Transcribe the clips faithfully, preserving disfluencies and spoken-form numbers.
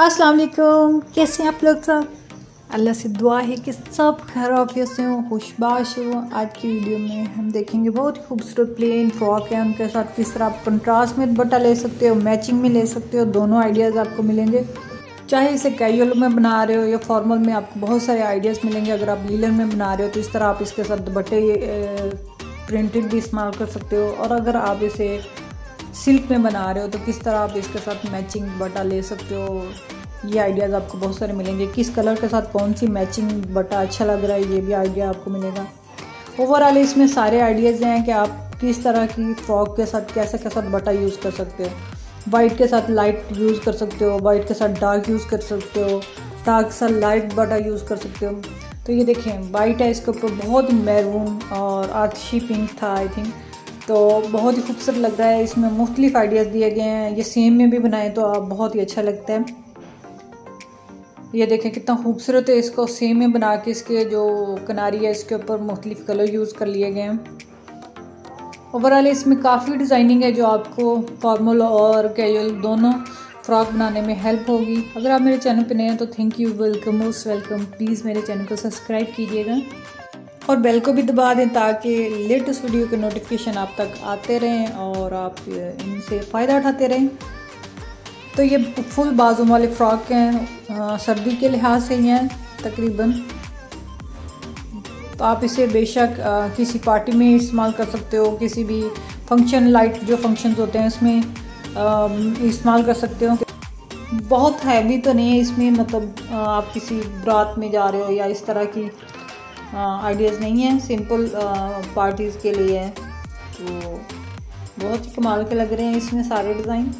अस्सलाम वालेकुम, कैसे हैं आप लोग सब। अल्लाह से दुआ है कि सब खैरियत से हों, खुशबाश हों। आज की वीडियो में हम देखेंगे बहुत ही खूबसूरत प्लेन फ्रॉक है, उनके साथ किस तरह आप कंट्रास्ट में दुपट्टा ले सकते हो, मैचिंग में ले सकते हो। दोनों आइडियाज़ आपको मिलेंगे, चाहे इसे कैजुअल में बना रहे हो या फॉर्मल में, आपको बहुत सारे आइडियाज़ मिलेंगे। अगर आप लीलन में बना रहे हो तो इस तरह आप इसके साथ दुपट्टे प्रिंटेड भी इस्तेमाल कर सकते हो, और अगर आप इसे सिल्क में बना रहे हो तो किस तरह आप इसके साथ मैचिंग दुपट्टा ले सकते हो। ये आइडियाज़ आपको बहुत सारे मिलेंगे, किस कलर के साथ कौन सी मैचिंग दुपट्टा अच्छा लग रहा है ये भी आइडिया आपको मिलेगा। ओवरऑल इसमें सारे आइडियाज़ हैं कि आप किस तरह की फ्रॉक के साथ कैसे कैसा दुपट्टा यूज़ कर सकते हो। वाइट के साथ लाइट यूज़ कर सकते हो, वाइट के साथ डार्क यूज़ कर सकते हो, डार्क के साथ लाइट दुपट्टा यूज़ कर सकते हो। तो ये देखें वाइट है, इसके ऊपर बहुत मैरून और आर्ची पिंक था आई थिंक, तो बहुत ही खूबसूरत लग रहा है। इसमें मुख्तलिफ आइडियाज़ दिए गए हैं, ये सेम में भी बनाएं तो आप बहुत ही अच्छा लगता है। ये देखें कितना खूबसूरत है, इसको सेम में बना के इसके जो किनारी है इसके ऊपर मुख्तलिफ कलर यूज़ कर लिए गए हैं। ओवरऑल इसमें काफ़ी डिज़ाइनिंग है जो आपको फॉर्मल और कैजुअल दोनों फ्रॉक बनाने में हेल्प होगी। अगर आप मेरे चैनल पर नए हैं तो thank you, welcome, most welcome. Please मेरे चैनल को सब्सक्राइब कीजिएगा और बेल को भी दबा दें ताकि लेटेस्ट वीडियो के नोटिफिकेशन आप तक आते रहें और आप इनसे फ़ायदा उठाते रहें। तो ये फुल बाजू वाले फ्रॉक हैं, सर्दी के लिहाज से ही हैं तकरीबन, तो आप इसे बेशक आ, किसी पार्टी में इस्तेमाल कर सकते हो, किसी भी फंक्शन, लाइट जो फंक्शंस होते हैं इसमें इस्तेमाल कर सकते हो। बहुत हैवी तो नहीं है इसमें, मतलब आप किसी बारात में जा रहे हो या इस तरह की आइडियाज़ नहीं है, सिंपल पार्टीज़ के लिए है। तो बहुत ही कमाल के लग रहे हैं इसमें सारे डिज़ाइन।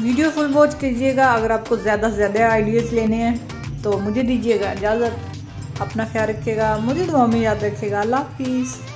वीडियो फुल वॉच कीजिएगा, अगर आपको ज़्यादा से ज़्यादा आइडियाज़ लेने हैं तो मुझे दीजिएगा इजाज़त। अपना ख्याल रखिएगा, मुझे दुआ में याद रखिएगा। अल्लाह हाफिज़।